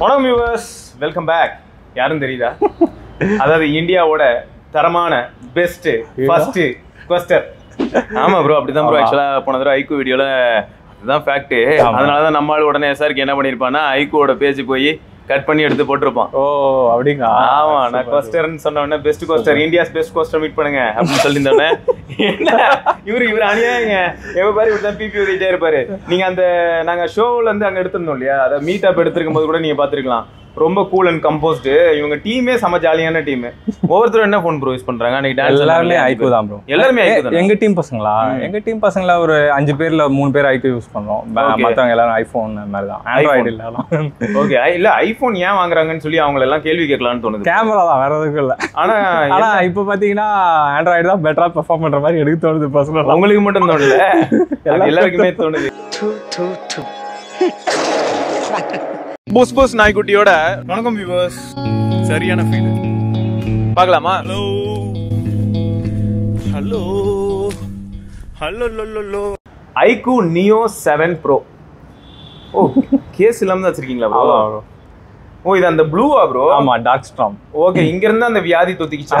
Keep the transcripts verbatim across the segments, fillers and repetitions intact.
Hello viewers, welcome back. Yarum theriyada adha India oda tharamana best first quester ama bro apdi dhan bro actually ponadra iQOO video la adha fact adanaladha dhan nammal odane sir ku enna panirpaana iQOO oda page poi cut panni eduthu potiruppan oh abinga ama na quester nu sonna best quester India's best quester meet panunga appo sollindana enna ivaru ivaru aniyanga eva pari udda pp udite irparu neenga and naanga show la and anga eduthirundom illaya adha meet up eduthirukkumbod kuda neenga paathirukkalam ரொம்ப cool and composed இவங்க டீமே சம ஜாலியான team. ஒவ்வொருத்தரும் என்ன phone bro use பண்றாங்க? அன்னைக்கு dance எல்லாரும் iQOO தான் ப்ரோ. எல்லாரும் iQOO தான். எங்க டீம் பசங்களா? எங்க டீம் பசங்களா ஒரு அஞ்சு பேர்ல மூணு பேர் iQOO யூஸ் பண்றோம். மத்தவங்க எல்லாரும் iPhone மாதிரி தான். Android இல்ல எல்லாரும். ஓகே. இல்ல iPhone ஏன் வாங்குறாங்கன்னு சொல்லி அவங்க எல்லாம் கேள்வி கேட்கலாம்னு தோணுது. கேமரா தான் வேற எதுவும் இல்ல. ஆனா ஆனா இப்போ பாத்தீங்கன்னா Android தான் பெட்டரா பெர்ஃபார்ம் பண்ற மாதிரி எனக்கு தோணுது பசங்களா. உங்களுக்கு மட்டும் தோணல. எல்லாருக்குமே தோணுது. Boss boss நாய்க்குட்டியோட வணக்கம் viewers. சரியான ஃபீல். பார்க்கலாமா? ஹலோ. ஹலோ. ஹலோ லலலோ. iQOO Neo seven Pro. ஓ, கேஸ் இல்லாம வச்சிருக்கீங்களா bro? ஓ இது அந்த ப்ளூவா bro? ஆமா, டார்க் ஸ்டார்ம். ஓகே, இங்க இருந்தா அந்த வியாதி தொத்திக்கிச்சா?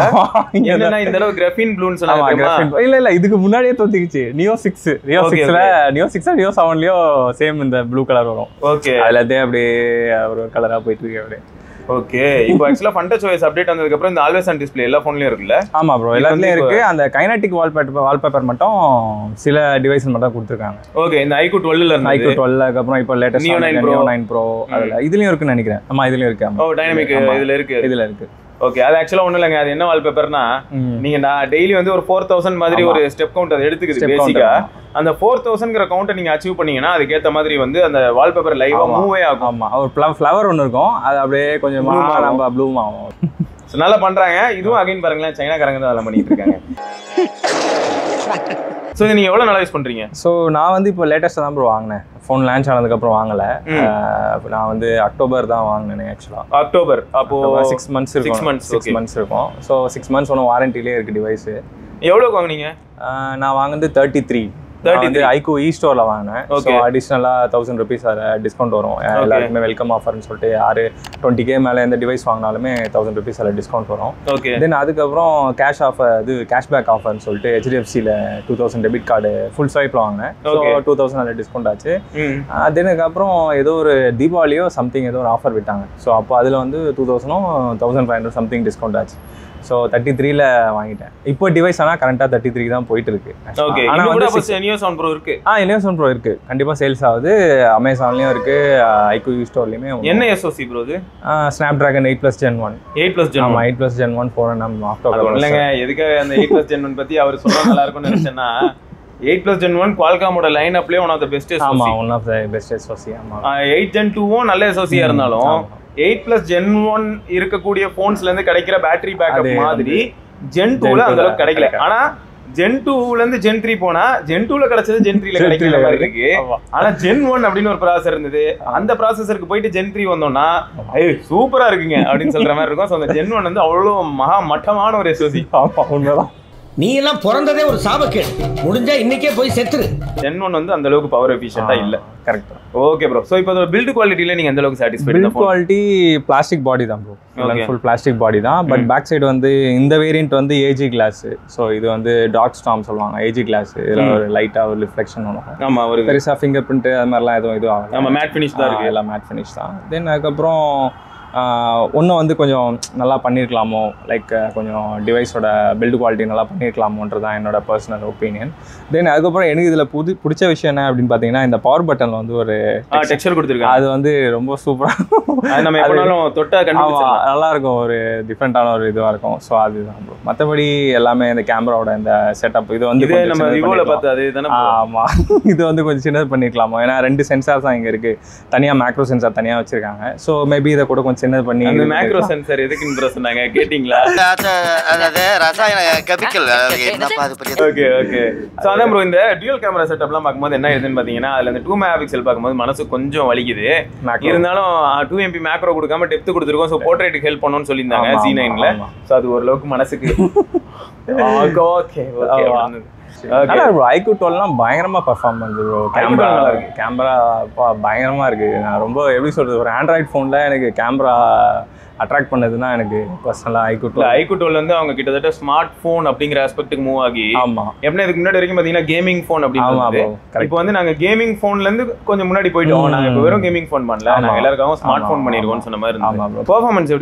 என்னன்னா இந்த அளவு கிராஃபீன் ப்ளூன்னு சொன்னாங்க. ஆமா, கிராஃபீன். இல்ல இல்ல, இதுக்கு முன்னாடியே தொத்திக்கிச்சு. Neo six. Neo sixல Neo six Neo seven லியோ சேம் இந்த ப்ளூ கலர் வரும். ஓகே. அதலதே அப்படியே ஒரு கலரா போயிட்டு இருக்கு அப்படியே. ஓகே, இப்போ actually Funtouch U I update வந்ததுக்கு அப்புறம் இந்த ஆல்வேஸ் ஆன் டிஸ்ப்ளே எல்லா ஃபோன்லயும் இருக்குல? ஆமா bro, எல்லாத்துலயும் இருக்கு. அந்த கைனடிக் வால்பேப்பர் வால்பேப்பர் மட்டும் சில டிவைஸ்ல மட்டும் கொடுத்திருக்காங்க. ஓகே, இந்த iQOO twelve ல இருந்து iQOO twelve க்கு அப்புறம் இப்போ லேட்டஸ்ட் Neo nine Pro அதுல இதுலயும் இருக்குன்னு நினைக்கிறேன். ஆமா, இதுலயும் இருக்கு. ஆமா. ஓ, டைனமிக் இதுல இருக்கு. இதுல இருக்கு. ஓகே, அது एक्चुअली ஒண்ணு இல்லங்க. அது என்ன வால்பேப்பர்னா நீங்க டெய்லி வந்து ஒரு four thousand மாதிரி ஒரு ஸ்டெப் கவுண்ட் அது எடுத்துக்குது பேசிக்கா. அந்த four thousand ங்கற கவுண்ட நீங்க அச்சீவ் பண்ணீங்கனா அதுக்கு ஏத்த மாதிரி வந்து அந்த வால்பேப்பர் லைவா மூவ் ஆகும். ஆமா, ஒரு ஃப்ளவர் ஒன்னு இருக்கும். அது அப்படியே கொஞ்சம் நம்ம ப்ளூ ஆகும். சோ நல்லா பண்றாங்க. இதுவும் அகைன் பாருங்க, சைனா காரங்க தான் அதெல்லாம் பண்ணிட்டு இருக்காங்க. சோ நீங்க எவ்வளவு நாளா யூஸ் பண்றீங்க? சோ நான் வந்து இப்போ லேட்டஸ்டா தான் bro வாங்குனேன். ஃபோன் லான்ச் ஆனதுக்கு அப்புறம் வாங்கல. நான் வந்து அக்டோபர் தான் வாங்குனேன் actually. அக்டோபர் அப்போ six months இருக்கும். six months okay. six months இருக்கும். சோ six months ஓன வாரண்டிலே இருக்கு டிவைஸ். எவ்வளவுக்கு வாங்குனீங்க? நான் வாங்குனது thirty-three iQOO e ஸ்டோர்ல வாங்குனேன். சோ அடிஷனலா one thousand rupees டிஸ்கவுண்ட் வரும். எல்லாருக்குமே வெல்கம் ஆஃபர்னு சொல்லிட்டு யாரு twenty K மேல இந்த டிவைஸ் வாங்குனாலுமே one thousand rupees டிஸ்கவுண்ட் வரும். தென் அதுக்கு அப்புறம் கேஷ் ஆஃபர் இது கேஷ்பேக் ஆஃபர்னு சொல்லிட்டு H D F C ல two thousand debit card full ஸ்வைப்ல வாங்குனேன். சோ two thousand டிஸ்கவுண்ட் ஆச்சு. தென் அதுக்கு அப்புறம் ஏதோ ஒரு தீபாவளியோ சம்திங் ஏதோ ஒரு ஆஃபர் விட்டாங்க. சோ அப்போ அதுல வந்து two thousand fifteen hundred something discount ஆச்சு. சோ thirty-three ல வாங்கிட்டேன். இப்போ டிவைஸ் ஆனா கரெண்டா thirty-three தான் போயிட்டு இருக்கு. ஓகே, இன்னும் கூட அப்ப Neo seven Pro இருக்கு. ஆ, Neo seven Pro இருக்கு. கண்டிப்பா சேல்ஸ் ஆகுது. Amazonலயும் இருக்கு, iQOO ஸ்டோர்லயுமே. என்ன S O C bro இது? Snapdragon eight plus gen one. eight plus gen one. ஆமா, eight plus gen one four and a half October. இல்லங்க, எதுக்கு அந்த eight plus gen one பத்தி அவர் சொன்னா நல்லா இருக்கும்னு நினைச்சேன்னா eight plus gen one Qualcomm ஓட லைன்அப்லயே one of the best S O C. ஆமா, one of the best S O C. ஆமா, eight gen two ஓ நல்ல S O C இருந்தாலும் eight plus gen one இருக்கக்கூடிய போன்ஸ்ல இருந்து கிடைக்கிற பேட்டரி பேக்கப் மாதிரி gen two ல அந்த அளவுக்கு கிடைக்கல. ஆனா gen two ல இருந்து gen three போனா gen two ல கிடைச்சது gen three ல கிடைக்கல மாதிரி இருக்கு. ஆனா gen one அப்படின ஒரு processor இருந்தது. அந்த processorக்கு போயிட்டு gen three வந்தோம்னா ஐயோ சூப்பரா இருக்குங்க அப்படினு சொல்ற மாதிரி இருக்கும். சோ அந்த gen one வந்து அவ்வளவு மகா மட்டமான ஒரு S O C. உண்மைதான். நீ எல்லாம் பிறந்ததே ஒரு சாபக்கேடு. முடிஞ்சா இன்னைக்கே போய் செத்துரு. gen one வந்து அந்த அளவுக்கு பவர் எஃபிஷியன்ட்டா இல்ல. கரெக்ட்டா. Okay bro. சோ இப்போ அந்த பில்ட் குவாலிட்டில நீங்க அந்த அளவுக்கு சாட்டிஸ்ஃபைட் தான்? பில்ட் குவாலிட்டி பிளாஸ்டிக் பாடி தான் bro. எல்லாம் ফুল பிளாஸ்டிக் பாடி தான். பட் பேக் சைடு வந்து இந்த வேரியன்ட் வந்து A G glass. சோ இது வந்து டார்க் ஸ்டார்ம் சொல்வாங்க. A G glass இதுல ஒரு லைட்டா ஒரு ரிஃப்ளெக்ஷன் வரும். ஆமா, ஒரு பெரிய ஃபிங்கர் பிரிண்ட் அது மாதிரிலாம் ஏதோ இது ஆகும். ஆமா, மேட் ஃபினிஷ் தான் இருக்கு. எல்லாம் மேட் ஃபினிஷ் தான். தென் அதுக்கு அப்புறம் ஒன்றும் வந்து கொஞ்சம் நல்லா பண்ணியிருக்கலாமோ, லைக் கொஞ்சம் டிவைஸோட பில்டு குவாலிட்டி நல்லா பண்ணியிருக்கலாமோன்றது தான் என்னோட பர்சனல் ஒப்பீனியன். தென் அதுக்கப்புறம் எனக்கு இதில் புது பிடிச்ச விஷயம் என்ன அப்படின்னு பார்த்தீங்கன்னா இந்த பவர் பட்டனில் வந்து ஒரு டெக்ஸ்சர் கொடுத்துருக்காங்க. அது வந்து ரொம்ப சூப்பராக நம்ம எப்படினாலும் தொட்டா கண்டிப்பாக நல்லாயிருக்கும். ஒரு டிஃப்ரெண்ட்டான ஒரு இதுவாக இருக்கும். ஸோ அதுதான். மற்றபடி எல்லாமே இந்த கேமராவோட இந்த செட்டப் இது வந்து நம்ம விவோவில் பார்த்து அது தானே. ஆமாம், இது வந்து கொஞ்சம் சின்னது பண்ணியிருக்கலாமோ. ஏன்னா ரெண்டு சென்சார்ஸ் தான் இங்கே இருக்குது. தனியாக மேக்ரோ சென்சார் தனியாக வச்சுருக்காங்க. ஸோ மேபி இதை கூட கொஞ்சம் என்ன பண்ணி அந்த மேக்ரோ சென்சார் எதுக்கு இன்ட்ரஸ்ட்னாங்க கேட்டிங்களா? அதாவது ரசாயன கெமிக்கல் என்னப்பா அது பத்தி. Okay okay. சோ அதான் bro இந்த டுயல் கேமரா செட்டப்லாம் பாக்கும்போது என்ன இருக்குன்னு பாத்தீங்கன்னா அதுல அந்த two megapixel பாக்கும்போது மனசு கொஞ்சம் வலிக்குது. இருந்தாலும் two M P மேக்ரோ கொடுக்காம டெப்த் கொடுத்திருக்கோம். சோ போர்ட்ரேட்டுக்கு ஹெல்ப் பண்ணனும்னு சொல்லிருந்தாங்க C nine ல. சோ அது ஒரு லோக்கு மனசுக்கு Okay, okay. I like iQOO twelve perform camera. Camera is very Android phone, camera attract iQOO twelve. iQOO twelve is a smartphone aspect. It's a gaming phone. Now, gaming phone is gaming phone. Smartphone. Performance is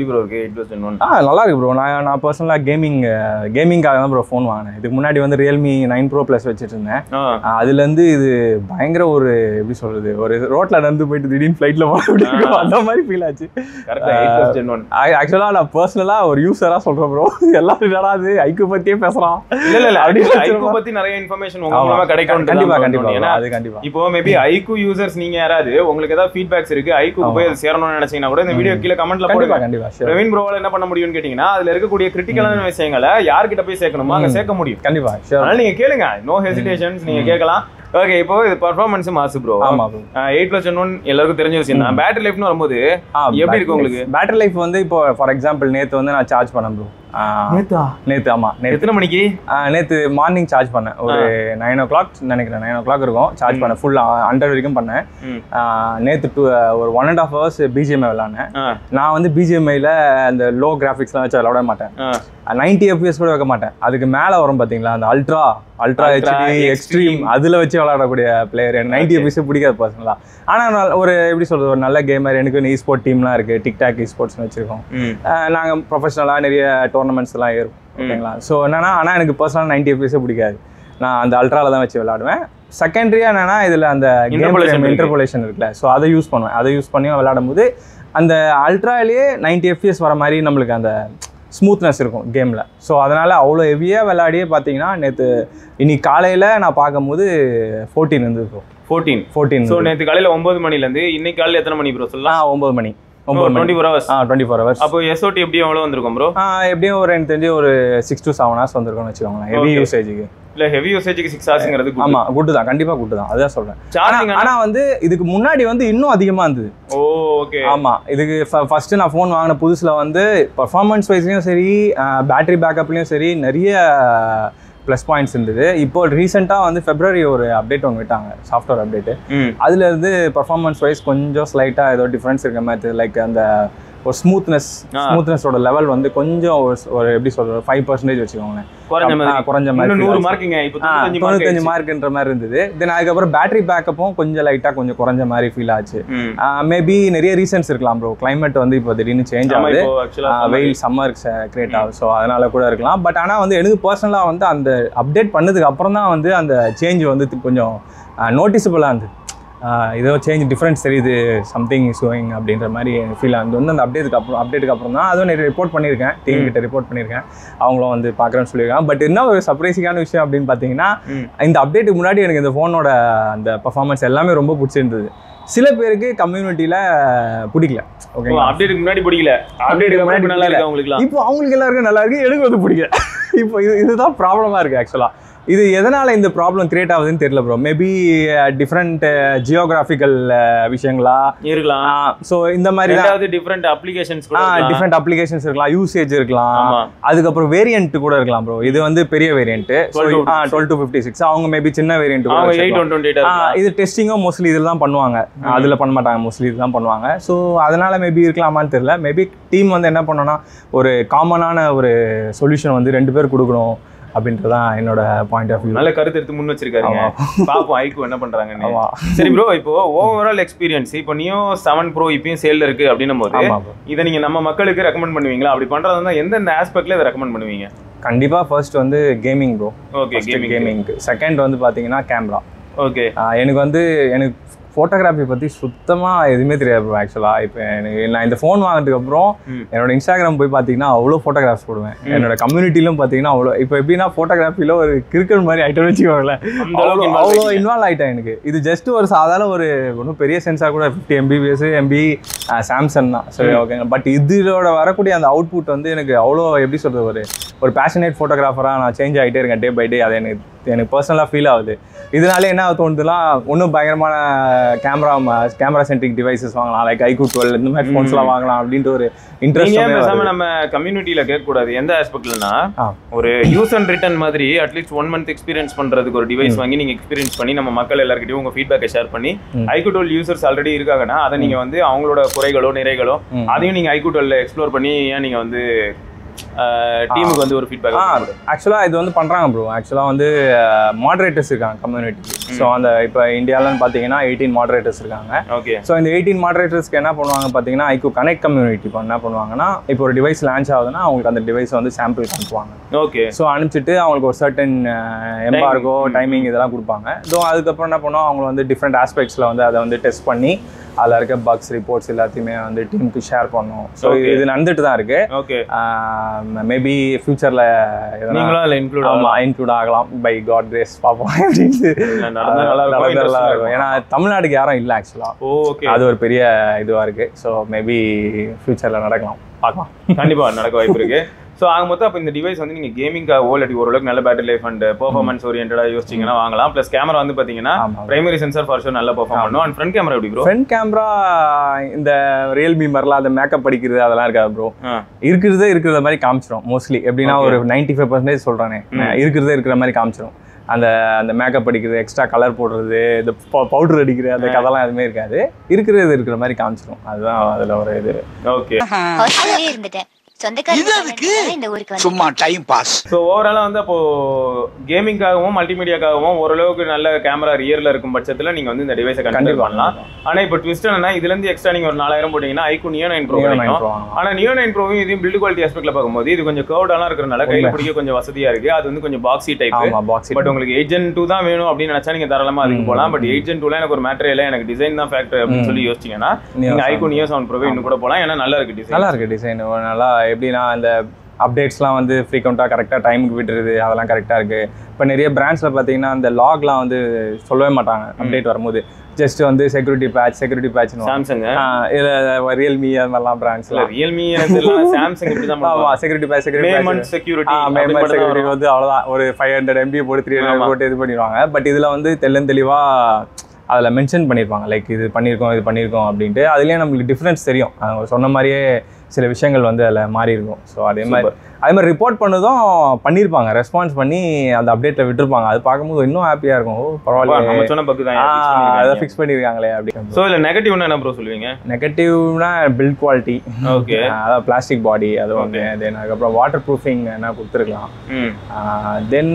good. I Realme nine Pro Plus வச்சிருந்தேன். அதுல இருந்து இது பயங்கர ஒரு எப்படி சொல்றது ஒரு ரோட்ல நடந்து போயிட்டு திடீர்னு ஃளைட்ல போறதுக்கு அந்த மாதிரி ஃபீல் ஆச்சு. கரெக்ட்டா eight plus gen one. Actually நான் पर्सनலா ஒரு யூசரா சொல்றேன் bro. எல்லாரும் என்னடா இது iQOO பத்தியே பேசுறான். இல்ல இல்ல அப்படி iQOO பத்தி நிறைய இன்ஃபர்மேஷன் உங்களுக்கு மூலமா கிடைக்கும். கண்டிப்பா கண்டிப்பா அது கண்டிப்பா. இப்போ மேபி iQOO யூசர்ஸ் நீங்க யாராவது உங்களுக்கு ஏதாவது ஃபீட்பேக்ஸ் இருக்கு iQOO போய் சேரணும்னு நினைச்சீங்கன்னா கூட இந்த வீடியோ கீழ கமெண்ட்ல போடுங்க. கண்டிப்பா கண்டிப்பா. பிரவீன் ப்ரோவால என்ன பண்ண முடியும்னு கேட்டிங்கனா அதுல இருக்க கூடிய கிரிட்டிக்கலான விஷயங்களை யார் கிட்ட போய் சேக்கணுமோ அங்க சேக்க முடியும். கண்டிப்பா. No hesitations. Mm. Okay, now the performance is massive, bro. eight plus gen one, mm. Battery life is ah, battery, battery life is, for example, I charge bro. Neta? Neta, yes. How much time? Morning charge ah. nine o'clock, nine o'clock charge mm. full under mm. uh, one and a half hours B G M I. Ah. I B G M I low graphics allowed ninety F P S கூட வைக்க மாட்டேன். அதுக்கு மேல வரும் பாத்தீங்களா அந்த ultra ultra H D extreme அதுல வச்சு விளையாட கூடிய player ninety F P S பிடிக்காது பர்சனலா. ஆனா ஒரு எப்படி சொல்றது ஒரு நல்ல கேமர் எனக்கு ஒரு e-sport டீம்லாம் இருக்கு. TikTok e-sports வச்சிருக்கோம். நாங்க ப்ரொபஷனலா நிறைய டோர்னமெண்ட்ஸ் எல்லாம் ஏறும். ஓகேங்களா? சோ என்னன்னா ஆனா எனக்கு பர்சனலா ninety F P S பிடிக்காது. நான் அந்த அல்ட்ரால தான் வச்சு விளையாடுவேன். செகண்டரியா என்னன்னா இதுல அந்த இன்டர்போலேஷன் இன்டர்போலேஷன் இருக்குல. சோ அதை யூஸ் பண்ணுவேன். அதை யூஸ் பண்ணி விளையாடும்போது அந்த அல்ட்ராலயே ninety F P S வர மாதிரி நமக்கு அந்த smoothness இருக்கும் கேம்ல. சோ அதனால அவ்வளவு ஹெவியா விளையாடியே பாத்தீங்கன்னா நேத்து இன்னி காலையில நான் பாக்கும்போது fourteen இருந்துருக்கும். fourteen fourteen. சோ நேத்து காலையில nine மணில இருந்து இன்னைக்கு காலையில எத்தனை மணி bro சொல்லலாம்? nine மணி. twenty-four hours. Ah, twenty-four hours. அப்போ S O T எப்படி எவ்வளவு வந்திருக்கும் bro? ஆ எப்படியும் ஒரு எனக்கு தெரிஞ்சு ஒரு six to seven hours வந்திருக்கும்னு வெச்சுக்கோங்க. ஹெவி யூசேஜ்க்கு. இல்ல ஹெவி யூசேஜ்க்கு six hoursங்கிறது குட். ஆமா, குட் தான். கண்டிப்பா குட் தான். அதான் சொல்றேன். சார்ஜிங் ஆனா வந்து இதுக்கு முன்னாடி வந்து இன்னும் அதிகமா இருந்துது. ஓ ஓகே. ஆமா, இதுக்கு ஃபர்ஸ்ட் நான் ஃபோன் வாங்குன புதுசுல வந்து பெர்ஃபார்மன்ஸ் வைஸ்லயும் சரி, பேட்டரி பேக்கப்லயும் சரி நிறைய ப்ளஸ் பாயிண்ட்ஸ் இருந்தது. இப்போ ரீசெண்டாக வந்து ஃபெப்ரவரி ஒரு அப்டேட் ஒன்று விட்டாங்க, சாஃப்ட்வேர் அப்டேட்டு. அதுலேருந்து பர்ஃபார்மன்ஸ் வைஸ் கொஞ்சம் ஸ்லைட்டாக ஏதோ டிஃப்ரென்ஸ் இருக்க மாதிரி லைக் அந்த ஒரு ஸ்மூத்னஸ் ஸ்மூத்னஸோட லெவல் வந்து கொஞ்சம் ஒரு எப்படி சொல்ற ஃபைவ் பர்சன்டேஜ் வச்சுக்கோங்களேன் குறைஞ்ச மாதிரி தொண்ணூத்தஞ்சு மார்க்குன்ற மாதிரி இருந்தது. தென் அதுக்கப்புறம் பேட்டரி பேக்கப்பும் கொஞ்சம் லைட்டா கொஞ்சம் குறைஞ்ச மாதிரி ஃபீல் ஆச்சு. மேபி நிறைய ரீசன்ஸ் இருக்கலாம் ப்ரோ. கிளைமேட் வந்து இப்போ திடீர்னு சேஞ்ச் ஆகுது, வெயில் சம்மர் கிரியேட் ஆகுது. ஸோ அதனால கூட இருக்கலாம். பட் ஆனால் வந்து எனக்கு பர்சனலாக வந்து அந்த அப்டேட் பண்ணதுக்கு அப்புறம் தான் வந்து அந்த சேஞ்ச் வந்து கொஞ்சம் நோட்டிசபிளாக இருந்தது. இதோ சேஞ்ச் டிஃப்ரென்ஸ் தெரியுது, சம்திங் இஸ் கோயிங் அப்படின்ற மாதிரி ஃபீல் ஆகுது வந்து அந்த அப்டேட்டுக்கு அப்புறம் அப்டேட்டுக்கு அப்புறம் தான். அதுவும் நிறைய ரிப்போர்ட் பண்ணியிருக்கேன், டீம் கிட்ட ரிப்போர்ட் பண்ணியிருக்கேன், அவங்களும் வந்து பார்க்குறேன்னு சொல்லியிருக்காங்க. பட் என்ன ஒரு சர்ப்ரைசிங்கான விஷயம் அப்படின்னு பார்த்தீங்கன்னா இந்த அப்டேட்டுக்கு முன்னாடி எனக்கு இந்த ஃபோனோட அந்த பர்ஃபார்மன்ஸ் எல்லாமே ரொம்ப பிடிச்சிருந்தது. சில பேருக்கு கம்யூனிட்டியில பிடிக்கல. ஓகேங்களா? அப்டேட்டுக்கு முன்னாடி பிடிக்கல, அப்டேட்டுக்கு முன்னாடி நல்லா இருக்கு அவங்களுக்கு, இப்போ அவங்களுக்கு எல்லாருக்கும் நல்லா இருக்கு, எனக்கு வந்து பிடிக்கல. இப்போ இது இதுதான் ப்ராப்ளமாக இருக்குது. ஆக்சுவலாக இது எதனால இந்த ப்ராப்ளம் கிரியேட் ஆகுதுன்னு தெரியல ப்ரோ. மேபி டிஃப்ரெண்ட் ஜியோகிராஃபிக்கல் விஷயங்களா இருக்கலாம். ஸோ இந்த மாதிரி ஏதாவது டிஃப்ரெண்ட் அப்ளிகேஷன்ஸ் டிஃப்ரெண்ட் அப்ளிகேஷன்ஸ் இருக்கலாம், யூசேஜ் இருக்கலாம், அதுக்கப்புறம் வேரியன்ட் கூட இருக்கலாம் ப்ரோ. இது வந்து பெரிய வேரியன்ட் twelve to fifty-six, அவங்க மேபி சின்ன வேரியன்ட் கூட. இது டெஸ்டிங்கும் மோஸ்ட்லி இதில் தான் பண்ணுவாங்க, அதில் பண்ண மாட்டாங்க, மோஸ்ட்லி இது தான் பண்ணுவாங்க. ஸோ அதனால மேபி இருக்கலாமான்னு தெரியல. மேபி டீம் வந்து என்ன பண்ணோம்னா ஒரு காமனான ஒரு சொல்யூஷன் வந்து ரெண்டு பேர் கொடுக்கணும் அப்படின்றதான் என்னோட பாயிண்ட் ஆஃப் வியூ. நல்ல கருத்து எடுத்து முன் வச்சிருக்காங்க. பாப்போம் iQOO என்ன பண்றாங்கன்னு. சரி ப்ரோ, இப்போ ஓவரால் எக்ஸ்பீரியன்ஸ் இப்போ நியோ செவன் ப்ரோ இப்பயும் சேல்ல இருக்கு அப்படின்னும் போது இதை நீங்க நம்ம மக்களுக்கு ரெக்கமெண்ட் பண்ணுவீங்களா? அப்படி பண்றதுனா எந்தெந்த ஆஸ்பெக்ட்ல இதை ரெக்கமெண்ட் பண்ணுவீங்க? கண்டிப்பா ஃபர்ஸ்ட் வந்து gaming bro. Okay, gaming gaming. Second வந்து பாத்தீங்கன்னா கேமரா. ஓகே, எனக்கு வந்து எனக்கு ஃபோட்டோகிராஃபி பற்றி சுத்தமாக எதுவுமே தெரியாது ப்ரோ. ஆக்சுவலாக இப்போ எனக்கு நான் இந்த ஃபோன் வாங்கினதுக்கப்புறம் என்னோட இன்ஸ்டாகிராம் போய் பார்த்தீங்கன்னா அவ்வளோ ஃபோட்டோகிராஃப்ஸ் போடுவேன். என்னோட கம்யூனிட்டிலும் பார்த்தீங்கன்னா அவ்வளோ இப்போ எப்படின்னா ஃபோட்டோகிராஃபியில் ஒரு கிரிக்கெட் மாதிரி ஐட்டம் வச்சுக்கோங்களேன், அவ்வளோ அவ்வளோ இன்வால்வ் ஆகிட்டேன். எனக்கு இது ஜஸ்ட் ஒரு சாதாரண ஒரு ஒன்றும் பெரிய சென்சார் கூட fifty M B P S MB Samsung தான். சரி, ஓகேங்க. பட் இதோட வரக்கூடிய அந்த அவுட்புட் வந்து எனக்கு அவ்வளோ எப்படி சொல்கிறது ஒரு ஒரு பேஷனேட் ஃபோட்டோகிராஃபராக நான் சேஞ்ச் ஆகிட்டே இருக்கேன் டே பை டே. அது எனக்கு எனக்கு பர்சனலாக ஃபீல் ஆகுது. இதனால என்ன தோணுதுலாம், ஒன்றும் பயங்கரமான கேமரா கேமரா சென்ட்ரிக் டிவைசஸ் வாங்கலாம், லைக் iQOO டுவெல் இந்த மாதிரி ஃபோன்ஸ்லாம் வாங்கலாம் அப்படின்ற ஒரு இன்ட்ரெஸ்ட் நம்ம கம்யூனிட்டியில் கேட்கக்கூடாது. எந்த ஆஸ்பெக்ட்லன்னா, ஒரு யூஸ் அண்ட் ரிட்டர்ன் மாதிரி அட்லீஸ்ட் ஒன் மந்த் எக்ஸ்பீரியன்ஸ் பண்ணுறதுக்கு ஒரு டிவைஸ் வாங்கி நீங்கள் எக்ஸ்பீரியன்ஸ் பண்ணி நம்ம மக்கள் எல்லாருக்கிட்டையும் உங்கள் ஃபீட்பேக்கை ஷேர் பண்ணி iQOO டுவெல் யூசர்ஸ் ஆல்ரெடி இருக்காங்கன்னா அதை நீங்கள் வந்து அவங்களோட குறைகளோ நிறைகளோ அதையும் நீங்கள் iQOO டுவெல்ல எக்ஸ்ப்ளோர் பண்ணி ஏன் நீங்கள் வந்து டீமுக்கு வந்து ஒரு ஃபீட்பேக். ஆக்சுவலாக இது வந்து பண்ணுறாங்க ப்ரோ. ஆக்சுவலாக வந்து மாடரேட்டர்ஸ் இருக்காங்க கம்யூனிட்டி. ஸோ அந்த இப்போ இந்தியாவில்னு பார்த்தீங்கன்னா எயிட்டீன் மாடரேட்டர்ஸ் இருக்காங்க. ஓகே, ஸோ இந்த எயிட்டீன் மாடரேட்டர்ஸ்க்கு என்ன பண்ணுவாங்க பார்த்தீங்கன்னா, iQOO கனெக்ட் கம்யூனிட்டி இப்போ என்ன பண்ணுவாங்கன்னா, இப்போ ஒரு டிவைஸ் லான்ச் ஆகுதுன்னா அவங்களுக்கு அந்த டிவைஸ் வந்து சாம்பிள் அனுப்புவாங்க. ஓகே, ஸோ அனுப்பிச்சிட்டு அவங்களுக்கு ஒரு சர்டன் எம்பார்கோ டைமிங் இதெல்லாம் கொடுப்பாங்க. ஸோ அதுக்கப்புறம் என்ன பண்ணுவோம், அவங்க வந்து டிஃப்ரெண்ட் ஆஸ்பெக்ட்ஸில் வந்து அதை வந்து டெஸ்ட் பண்ணி அதில் இருக்க பக்ஸ் ரிப்போர்ட்ஸ் எல்லாத்தையுமே வந்து டீமுக்கு ஷேர் பண்ணும். ஸோ இது நடந்துட்டு தான் இருக்கு. ஓகே, மேபி ஃபியூச்சரில் இன்க்ளூட் ஆகலாம் இன்க்ளூட் ஆகலாம் பை காட் கிரேஸ் பார்ப்போம் அப்படின்ட்டு நல்லா இருக்கும். ஏன்னா தமிழ்நாட்டுக்கு யாரும் இல்லை ஆக்சுவலாக. ஓகே, அது ஒரு பெரிய இதுவாக இருக்கு. ஸோ மேபி ஃபியூச்சரில் நடக்கலாம், பார்க்கலாம், கண்டிப்பாக நடக்க வாய்ப்பு இருக்கு. ஸோ ஆக மொத்தம் அப்போ இந்த டிவைஸ் வந்து நீங்கள் கேமிங்காக இல்லாட்டி ஓரளவுக்கு நல்ல பேட்டரி லைஃப் அண்ட் பெர்ஃபார்மன்ஸ் ஓரியன்டாக யோசிச்சிங்கன்னா வாங்கலாம். ப்ளஸ் கேமரா வந்து பார்த்தீங்கன்னா பிரைமரி சென்சார் ஃபார் ஷூர் நல்லா பெர்ஃபார்ம் பண்ணும். அண்ட் ஃப்ரண்ட் கேமரா எப்படி ப்ரோ? ஃப்ரண்ட் கேமரா இந்த ரியல்மி மாதிரிலாம் அந்த மேக்கப் படிக்கிறது அதெல்லாம் இருக்காது ப்ரோ. இருக்கிறதே இருக்கிற மாதிரி காமிச்சிடும் மோஸ்ட்லி. எப்படின்னா ஒரு நைன்டி ஃபைவ் பர்சன்டேஜ் சொல்கிறேன், இருக்கிறதே இருக்கிற மாதிரி காமிச்சிடும். அந்த அந்த மேக்கப் அடிக்கிறது, எக்ஸ்ட்ரா கலர் போடுறது, இந்த பவுடர் அடிக்கிற அந்த கதெல்லாம் எதுவுமே இருக்காது. இருக்கிறது இருக்கிற மாதிரி காமிச்சிடும். அதுதான் அதில் ஒரு இது. ஓகே, சும்மா டைம் பாஸ். ஸோ ஓவராலாக வந்து அப்போ கேமிங்காகவும் மல்டிமீடியாக்காகவும் ஓரளவுக்கு நல்ல கேமரா ரியரில் இருக்கும் பட்சத்தில் நீங்கள் வந்து இந்த டிவைஸை கண்டிப்பாக பண்ணலாம். ஆனால் இப்போ ட்விஸ்ட் என்னன்னா, இதுலேருந்து எக்ஸ்ட்ரா நீங்கள் ஒரு நாலாயிரம் போட்டிங்கன்னா iQOO Neo நைன் Pro வாங்கலாம். ஆனால் Neo நைன் Pro இதையும் பில்ட் குவாலிட்டி ஆஸ்பெக்டில் பார்க்கும்போது இது கொஞ்சம் கர்வ்டாலாம் இருக்கிறனால கையில் பிடிக்க கொஞ்சம் வசதியாக இருக்குது. அது வந்து கொஞ்சம் பாக்ஸி டைப். பட் உங்களுக்கு எயிட் ஜென் டூ தான் வேணும் அப்படின்னு நினச்சா நீங்கள் தாராளமாக அதுக்கு போகலாம். பட் எயிட் ஜென் டூலாம் எனக்கு ஒரு மேட்டரியல் எனக்கு டிசைன் தான் ஃபேக்டர் அப்படின்னு சொல்லி யோசிச்சிங்கன்னா நீங்கள் iQOO Neo செவன் Pro இன்னும் கூட போகலாம். ஏன்னா நல்லா இருக்குது டிசைன், நல்லா இருக்குது டிசைன். நல்லா எப்படின்னா அந்த அப்டேட்ஸ்லாம் வந்து ஃப்ரீக்வெண்ட்டாக கரெக்டாக டைமுக்கு விட்டுருது, அதெல்லாம் கரெக்டாக இருக்குது. இப்போ நிறைய பிராண்ட்ஸில் பார்த்தீங்கன்னா அந்த லாக்லாம் வந்து சொல்லவே மாட்டாங்க அப்டேட் வரும்போது. ஜஸ்ட் வந்து செக்யூரிட்டி பேட்ச் செக்யூரிட்டி பேட்ச்னு சாம்சங் இல்லை ரியல்மி அது மாதிரிலாம் பிராண்ட்ஸில் ரியல்மி சாம்சங் இப்படி தான். ஆமாம், செக்யூரிட்டி பேட்ச் செக்யூரிட்டி செக்யூரிட்டி மேமன் செக்யூரிட்டி வந்து அவ்வளோதான். ஒரு ஃபைவ் ஹண்ட்ரட் எம்பி போட்டு த்ரீ ஹண்ட்ரட் போட்டு இது பண்ணிடுவாங்க. பட் இதில் வந்து தெல்லும் தெளிவாக அதில் மென்ஷன் பண்ணியிருப்பாங்க, லைக் இது பண்ணியிருக்கோம் இது பண்ணியிருக்கோம் அப்படின்ட்டு. அதுலேயே நம்மளுக்கு டிஃப்ரென்ஸ் தெரியும். அவங்க சொன்ன மாதிரியே சில விஷயங்கள் வந்து அதில் மாறி இருக்கும். ஸோ அதே மாதிரி அதே மாதிரி ரிப்போர்ட் பண்ணதும் பண்ணியிருப்பாங்க, ரெஸ்பான்ஸ் பண்ணி அந்த அப்டேட்டில் விட்டுருப்பாங்க. அது பார்க்கும்போது இன்னும் ஹாப்பியாக இருக்கும். ஓ பரவாயில்ல, அதை ஃபிக்ஸ் பண்ணியிருக்காங்களே அப்படின்னு. ஸோ இல்லை நெகட்டிவ்னா என்ன ப்ரோ சொல்லுவீங்க? நெகட்டிவ்னா பில்ட் குவாலிட்டி. ஓகே, அதாவது பிளாஸ்டிக் பாடி அது வந்து. தென் அதுக்கப்புறம் வாட்டர் ப்ரூஃபிங் என்ன கொடுத்துருக்கலாம். தென்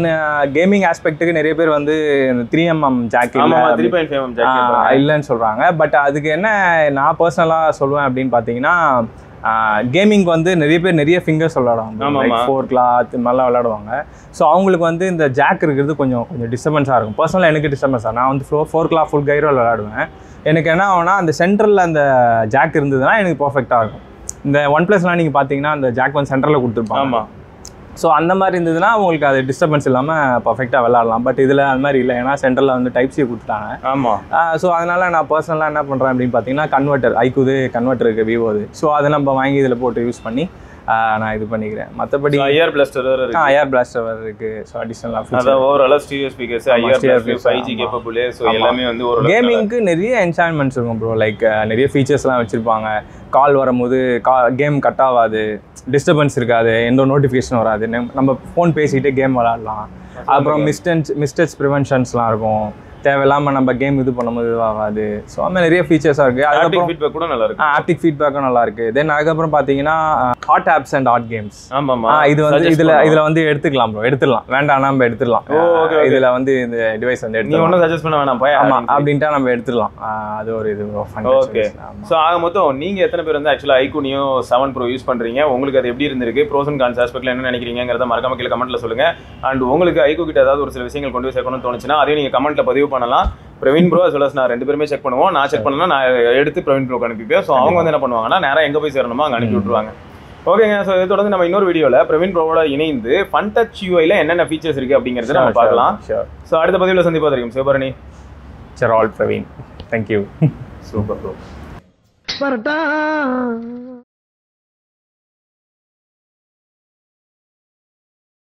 கேமிங் ஆஸ்பெக்ட்டுக்கு நிறைய பேர் வந்து இந்த த்ரீ எம்எம் ஜாக் இல்லைன்னு சொல்கிறாங்க. பட் அதுக்கு என்ன நான் பர்சனலாக சொல்லுவேன் அப்படின்னு பார்த்தீங்கன்னா, கேமிங்க்கு வந்து நிறைய பேர் நிறைய ஃபிங்கர்ஸ் விளையாடுவாங்க, ஃபோர் கிளாத் மாதிரிலாம் விளையாடுவாங்க. ஸோ அவங்களுக்கு வந்து இந்த ஜாக் இருக்கிறது கொஞ்சம் கொஞ்சம் டிஸ்டர்பன்ஸாக இருக்கும். பர்சனலாக எனக்கு டிஸ்டர்பன்ஸாக நான் வந்து ஃபோ ஃபோர் கிளாத் ஃபுல் கைரோ விளையாடுவேன். எனக்கு என்ன ஆகுனா அந்த சென்டரில் அந்த ஜாக் இருந்ததுன்னா எனக்கு பர்ஃபெக்டாக இருக்கும். இந்த ஒன் ப்ளஸ்லாம் நீங்கள் பார்த்தீங்கன்னா அந்த ஜாக் வந்து சென்டரில் கொடுத்துருப்பாங்க. ஆமாம், ஸோ அந்த மாதிரி இருந்ததுன்னா உங்களுக்கு அது டிஸ்டர்பன்ஸ் இல்லாமல் பர்ஃபெக்டாக விளாடலாம். பட் இதில் அந்த மாதிரி இல்லை, ஏன்னா சென்டரில் வந்து டைப் சி கொடுத்துட்டாங்க. ஆமாம், ஸோ அதனால் நான் பர்சனலாக என்ன பண்ணுறேன் அப்படின்னு பார்த்தீங்கன்னா, கன்வெர்ட்டர் iQOO கன்வெர்ட்டர் இருக்குது விவோ அது. ஸோ அதை நம்ம வாங்கி இதில் போட்டு யூஸ் பண்ணி நான் இது பண்ணிக்கிறேன். மற்றபடி ஐஆர் பிளாஸ்டர் இருக்குது, ஐஆர் பிளாஸ்டர் இருக்குது. ஸோ அடிஷனலாக அதான் overall stereo speakers, IR blaster, five G capable. So எல்லாமே வந்து ஒரு கேமிங்க்கு நிறைய என்ஜாய்மெண்ட்ஸ் இருக்கும் ப்ரோ. லைக் நிறைய ஃபீச்சர்ஸ்லாம் வச்சுருப்பாங்க. கால் வரும்போது கா கேம் கட் ஆகாது, டிஸ்டர்பன்ஸ் இருக்காது, எந்த நோட்டிஃபிகேஷன் வராது, நம்ம ஃபோன் பேசிக்கிட்டே கேம் விளாட்லாம். அப்புறம் மிஸ்டன்ஸ் மிஸ்டேக்ஸ் ப்ரிவென்ஷன்ஸ்லாம் இருக்கும். தேவையில்லாமல் நம்ம கேம் இது பண்ணும்போது ஆகாது. ஸோ அது மாதிரி நிறைய ஃபீச்சர்ஸாக இருக்குது. அதுக்கப்புறம் ஃபீட்பேக் கூட நல்லா இருக்குது, ஆப்டிக் ஃபீட்பேக்கும் நல்லா இருக்குது. தென் அதுக்கப்புறம் பார்த்தீங்கன்னா hot apps and hot games. ஆமாம், இது வந்து இதில் இதில் வந்து எடுத்துக்கலாம் ப்ரோ, எடுத்துடலாம் வேண்டாம் நம்ம எடுத்துடலாம். இதில் வந்து இந்த டிவைஸ் வந்து எடுத்து ஒன்றும் சஜஸ்ட் பண்ண வேணாம் போய். ஆமாம், அப்படின்ட்டா நம்ம எடுத்துடலாம். அது ஒரு இது. ஓகே, ஸோ ஆக மொத்தம் நீங்கள் எத்தனை பேர் வந்து ஆக்சுவலாக iQOO Neo seven Pro use பண்ணுறீங்க? உங்களுக்கு அது எப்படி இருந்திருக்கு? ப்ரோஸ் அண்ட் கான்ஸ் ஆஸ்பெக்டில் என்ன நினைக்கிறீங்கிறத மறக்காம கீழே கமெண்ட்டில் சொல்லுங்கள். அண்ட் உங்களுக்கு iQOO கிட்ட ஏதாவது ஒரு சில விஷயங்கள் கொண்டு போய் சேர்க்கணும்னு தோணுச்சுன்னா அதையும் நீங்கள் கமெண்ட்டில் பதிவு பண்ணலாம். பிரவீன் ப்ரோ சொல்ல நான் ரெண்டு பேருமே செக் பண்ணுவோம். நான் செக் பண்ணலாம், நான் எடுத்து பிரவீன் ப்ரோக்கு அனுப்பிப்பேன். ஸோ அவங்க வந்து என்ன பண்ணுவாங்கன்னா நேரம் எங்கே போய் சேரணுமோ அங்கே அனுப்பி விட்டுருவாங்க. ஓகேங்க, ஸோ இதை தொடர்ந்து நம்ம இன்னொரு வீடியோவில் பிரவீன் ப்ரோவோட இணைந்து Funtouch U Iல என்னென்ன ஃபீச்சர்ஸ் இருக்குது அப்படிங்கிறத நம்ம பார்க்கலாம். ஸோ அடுத்த பதிவில் சந்திப்பா தெரியும். Sivabharani sir, all Praveen, thank you. Super bro.